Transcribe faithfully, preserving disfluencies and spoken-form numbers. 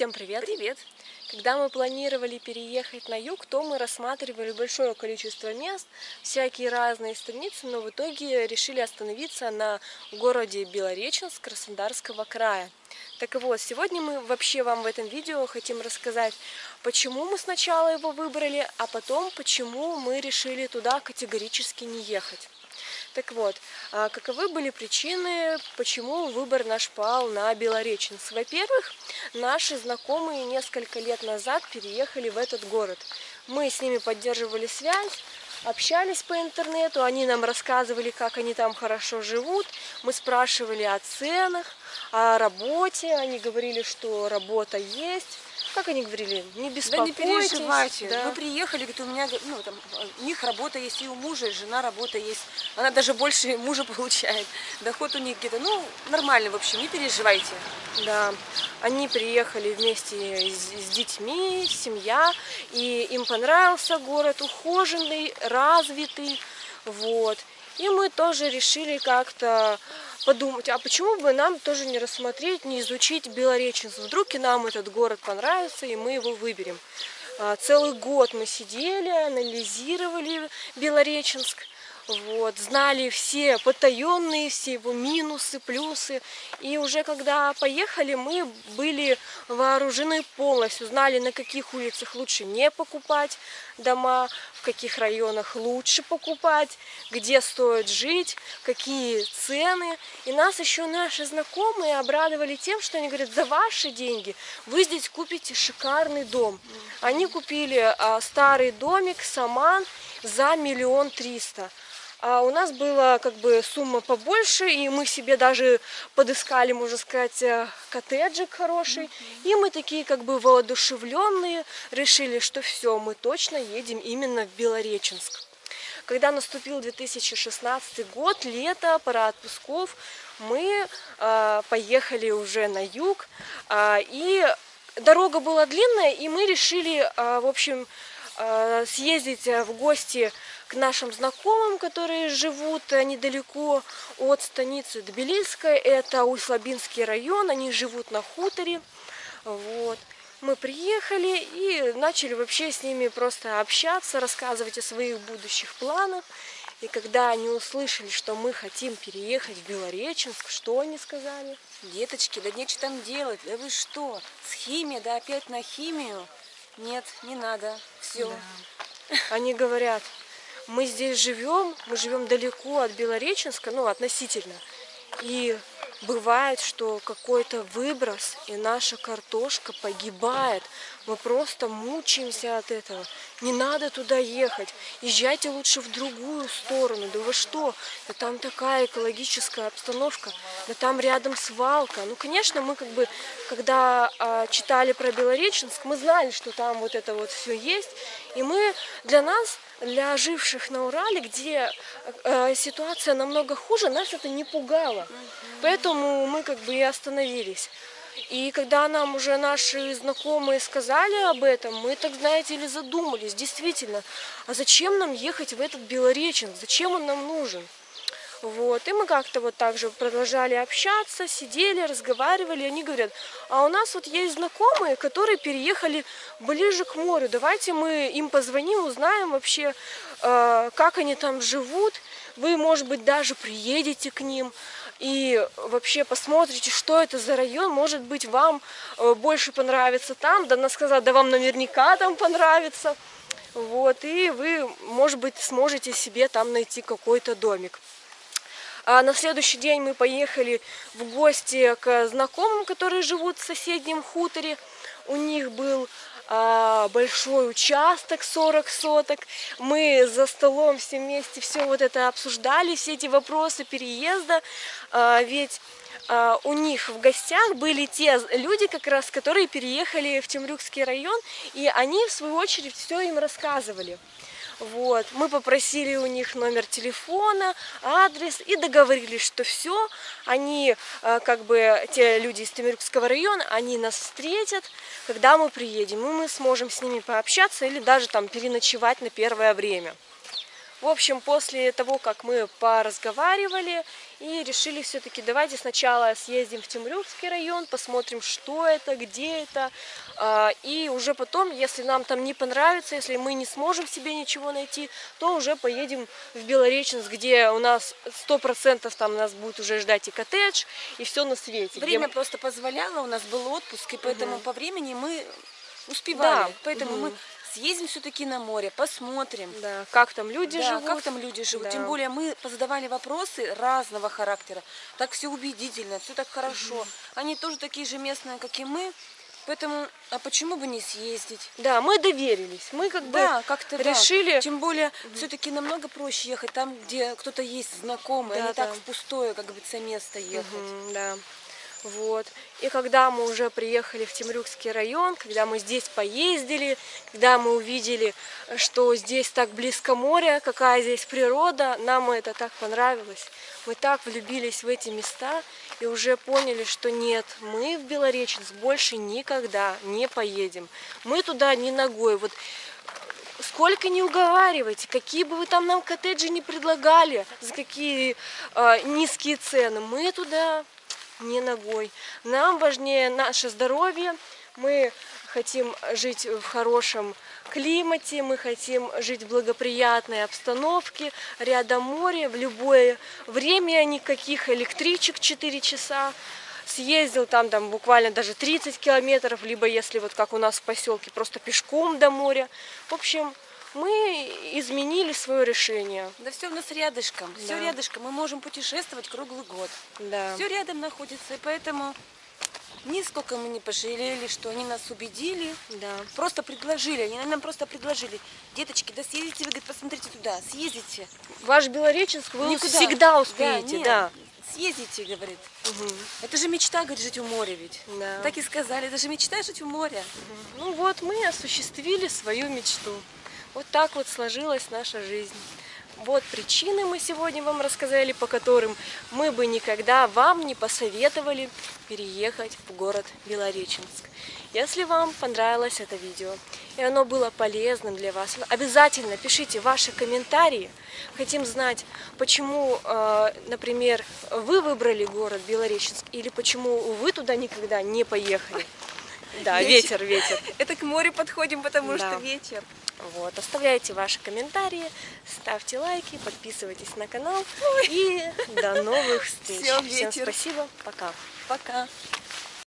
Всем привет! Привет! Когда мы планировали переехать на юг, то мы рассматривали большое количество мест, всякие разные страницы, но в итоге решили остановиться на городе Белореченск Краснодарского края. Так вот, сегодня мы вообще вам в этом видео хотим рассказать, почему мы сначала его выбрали, а потом почему мы решили туда категорически не ехать. Так вот, каковы были причины, почему выбор наш пал на Белореченск? Во-первых, наши знакомые несколько лет назад переехали в этот город. Мы с ними поддерживали связь, общались по интернету, они нам рассказывали, как они там хорошо живут. Мы спрашивали о ценах, о работе, они говорили, что работа есть. Как они говорили, не беспокойтесь. Да не переживайте, да. Мы приехали, говорит, у меня, ну, там, у них работа есть, и у мужа, и жена работа есть. Она даже больше мужа получает. Доход у них где-то, ну, нормально, в общем, не переживайте. Да, они приехали вместе с, с детьми, семья, и им понравился город, ухоженный, развитый, вот. И мы тоже решили как-то подумать, а почему бы нам тоже не рассмотреть, не изучить Белореченск? Вдруг и нам этот город понравится, и мы его выберем. Целый год мы сидели, анализировали Белореченск, вот, знали все потаенные, все его минусы, плюсы. И уже когда поехали, мы были вооружены полностью, знали, на каких улицах лучше не покупать дома, в каких районах лучше покупать, где стоит жить, какие цены. И нас еще наши знакомые обрадовали тем, что они говорят, за ваши деньги вы здесь купите шикарный дом. Они купили а, старый домик, саман, за миллион триста. А у нас была как бы сумма побольше, и мы себе даже подыскали, можно сказать, коттеджик хороший. Mm-hmm. И мы такие как бы воодушевленные решили, что все, мы точно едем именно в Белореченск. Когда наступил две тысячи шестнадцатый год, лето, пора отпусков, мы э, поехали уже на юг. Э, и дорога была длинная, и мы решили, э, в общем, съездить в гости к нашим знакомым, которые живут недалеко от станицы Дебилисской. Это Услабинский район, они живут на хуторе. Вот. Мы приехали и начали вообще с ними просто общаться, рассказывать о своих будущих планах. И когда они услышали, что мы хотим переехать в Белореченск, что они сказали? Деточки, да нечего там делать, да вы что, с химией, да опять на химию. Нет, не надо, все. Да. Они говорят, мы здесь живем, мы живем далеко от Белореченска, ну, относительно. И бывает, что какой-то выброс, и наша картошка погибает. Мы просто мучаемся от этого. Не надо туда ехать. Езжайте лучше в другую сторону. Да вы что? Да там такая экологическая обстановка. Да там рядом свалка. Ну, конечно, мы как бы, когда а, читали про Белореченск, мы знали, что там вот это вот все есть. И мы для нас... Для живших на Урале, где э, ситуация намного хуже, нас это не пугало. Поэтому мы как бы и остановились. И когда нам уже наши знакомые сказали об этом, мы так, знаете, или задумались, действительно, а зачем нам ехать в этот Белореченск, зачем он нам нужен? Вот. И мы как-то вот так же продолжали общаться, сидели, разговаривали. Они говорят, а у нас вот есть знакомые, которые переехали ближе к морю. Давайте мы им позвоним, узнаем вообще, как они там живут. Вы, может быть, даже приедете к ним и вообще посмотрите, что это за район. Может быть, вам больше понравится там. Да, она сказала, да вам наверняка там понравится. Вот. И вы, может быть, сможете себе там найти какой-то домик. А на следующий день мы поехали в гости к знакомым, которые живут в соседнем хуторе. У них был а, большой участок, сорок соток. Мы за столом все вместе все вот это обсуждали, все эти вопросы переезда. А, ведь а, у них в гостях были те люди, как раз, которые переехали в Темрюкский район, и они, в свою очередь, все им рассказывали. Вот. Мы попросили у них номер телефона, адрес и договорились, что все, они, как бы, те люди из Темрюкского района, они нас встретят, когда мы приедем, и мы сможем с ними пообщаться или даже там переночевать на первое время. В общем, после того, как мы поразговаривали и решили все-таки, давайте сначала съездим в Темрюкский район, посмотрим, что это, где это. И уже потом, если нам там не понравится, если мы не сможем себе ничего найти, то уже поедем в Белореченск, где у нас сто процентов там нас будет уже ждать и коттедж, и все на свете. Время где... просто позволяло, у нас был отпуск, и поэтому угу. по времени мы успевали. Да. Поэтому угу. мы... съездим все-таки на море, посмотрим, да, как там люди да, живут. Как там люди живут. Да. Тем более мы задавали вопросы разного характера. Так все убедительно, все так хорошо. Угу. Они тоже такие же местные, как и мы. Поэтому, а почему бы не съездить? Да, мы доверились, мы как бы да, как-то решили. Да. Тем более, угу. все-таки намного проще ехать там, где кто-то есть знакомый, да, а не да. так в пустое, как говорится, место ехать. Угу, да. Вот. И когда мы уже приехали в Темрюкский район, когда мы здесь поездили, когда мы увидели, что здесь так близко море, какая здесь природа, нам это так понравилось. Мы так влюбились в эти места и уже поняли, что нет, мы в Белореченск больше никогда не поедем. Мы туда ни ногой. Вот сколько не уговаривайте, какие бы вы там нам коттеджи не предлагали, за какие э, низкие цены, мы туда... не ногой. Нам важнее наше здоровье, мы хотим жить в хорошем климате, мы хотим жить в благоприятной обстановке, рядом море, в любое время, никаких электричек четыре часа. Съездил там, там буквально даже тридцать километров, либо если вот как у нас в поселке, просто пешком до моря. В общем, мы изменили свое решение. Да все у нас рядышком, да. все рядышком. Мы можем путешествовать круглый год. Да. Все рядом находится, и поэтому нисколько мы не пожалели, что они нас убедили. Да. Просто предложили, они нам просто предложили. Деточки, да съездите, вы, говорит, посмотрите туда, съездите. Ваш Белореченск вы Никуда. всегда успеете. Да, нет, да. съездите, говорит. Угу. Это же мечта, говорит, жить у моря ведь. Да. Так и сказали, это же мечта жить у моря. Угу. Ну вот, мы осуществили свою мечту. Вот так вот сложилась наша жизнь. Вот причины мы сегодня вам рассказали, по которым мы бы никогда вам не посоветовали переехать в город Белореченск. Если вам понравилось это видео и оно было полезным для вас, обязательно пишите ваши комментарии. Хотим знать, почему, например, вы выбрали город Белореченск или почему вы туда никогда не поехали. Да, ветер, ветер. Это к морю подходим, потому что ветер. Вот, оставляйте ваши комментарии, ставьте лайки, подписывайтесь на канал. Ой. И до новых встреч. Всем, Всем спасибо, пока. Пока.